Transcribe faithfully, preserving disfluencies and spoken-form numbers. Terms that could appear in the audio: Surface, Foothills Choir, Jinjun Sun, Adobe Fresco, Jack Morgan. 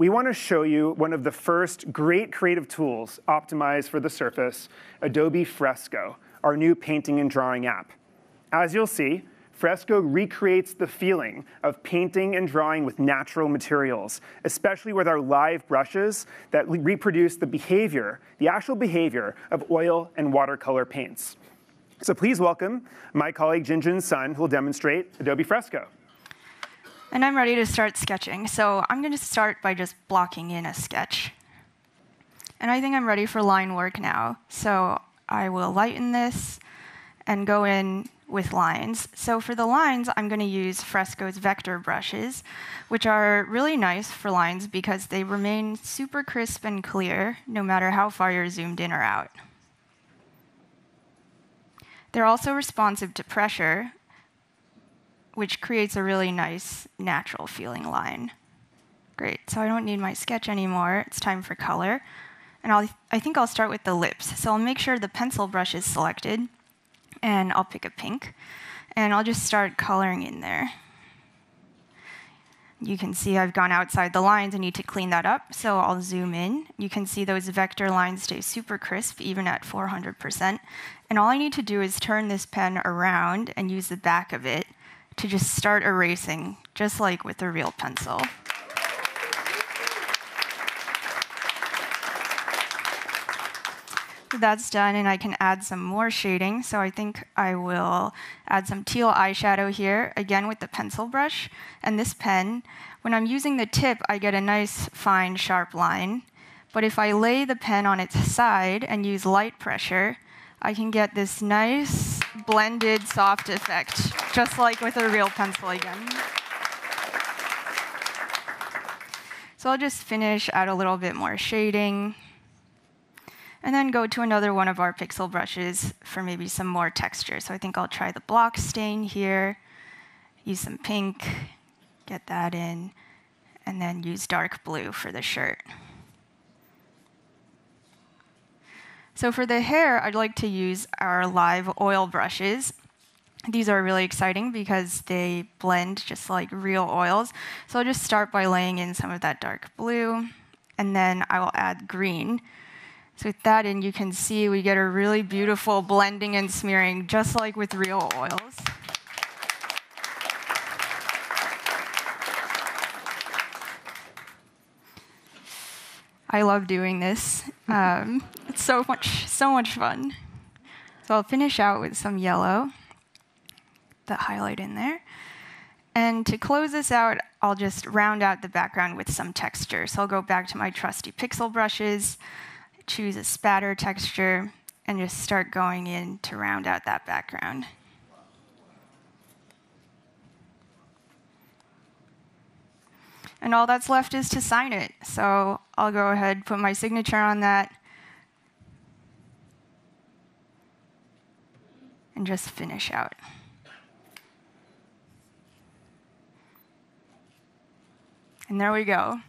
we want to show you one of the first great creative tools optimized for the Surface, Adobe Fresco, our new painting and drawing app. As you'll see, Fresco recreates the feeling of painting and drawing with natural materials, especially with our live brushes that reproduce the behavior, the actual behavior of oil and watercolor paints. So please welcome my colleague Jinjun Sun, who will demonstrate Adobe Fresco. And I'm ready to start sketching. So I'm going to start by just blocking in a sketch. And I think I'm ready for line work now. So I will lighten this and go in with lines. So for the lines, I'm going to use Fresco's vector brushes, which are really nice for lines because they remain super crisp and clear, no matter how far you're zoomed in or out. They're also responsive to pressure, which creates a really nice, natural feeling line. Great, so I don't need my sketch anymore. It's time for color. And I'll, I think I'll start with the lips. So I'll make sure the pencil brush is selected, and I'll pick a pink. And I'll just start coloring in there. You can see I've gone outside the lines. I need to clean that up, so I'll zoom in. You can see those vector lines stay super crisp, even at four hundred percent. And all I need to do is turn this pen around and use the back of it to just start erasing, just like with a real pencil. That's done, and I can add some more shading. So I think I will add some teal eyeshadow here, again with the pencil brush and this pen. When I'm using the tip, I get a nice, fine, sharp line. But if I lay the pen on its side and use light pressure, I can get this nice, blended, soft effect, just like with a real pencil again. So I'll just finish, add a little bit more shading, and then go to another one of our pixel brushes for maybe some more texture. So I think I'll try the block stain here, use some pink, get that in, and then use dark blue for the shirt. So for the hair, I'd like to use our live oil brushes. These are really exciting because they blend just like real oils. So I'll just start by laying in some of that dark blue, and then I will add green. So with that in, you can see we get a really beautiful blending and smearing, just like with real oils. I love doing this. Um, it's so much, so much fun. So I'll finish out with some yellow, the highlight in there. And to close this out, I'll just round out the background with some texture. So I'll go back to my trusty pixel brushes, choose a spatter texture, and just start going in to round out that background. And all that's left is to sign it. So I'll go ahead, put my signature on that, and just finish out. And there we go.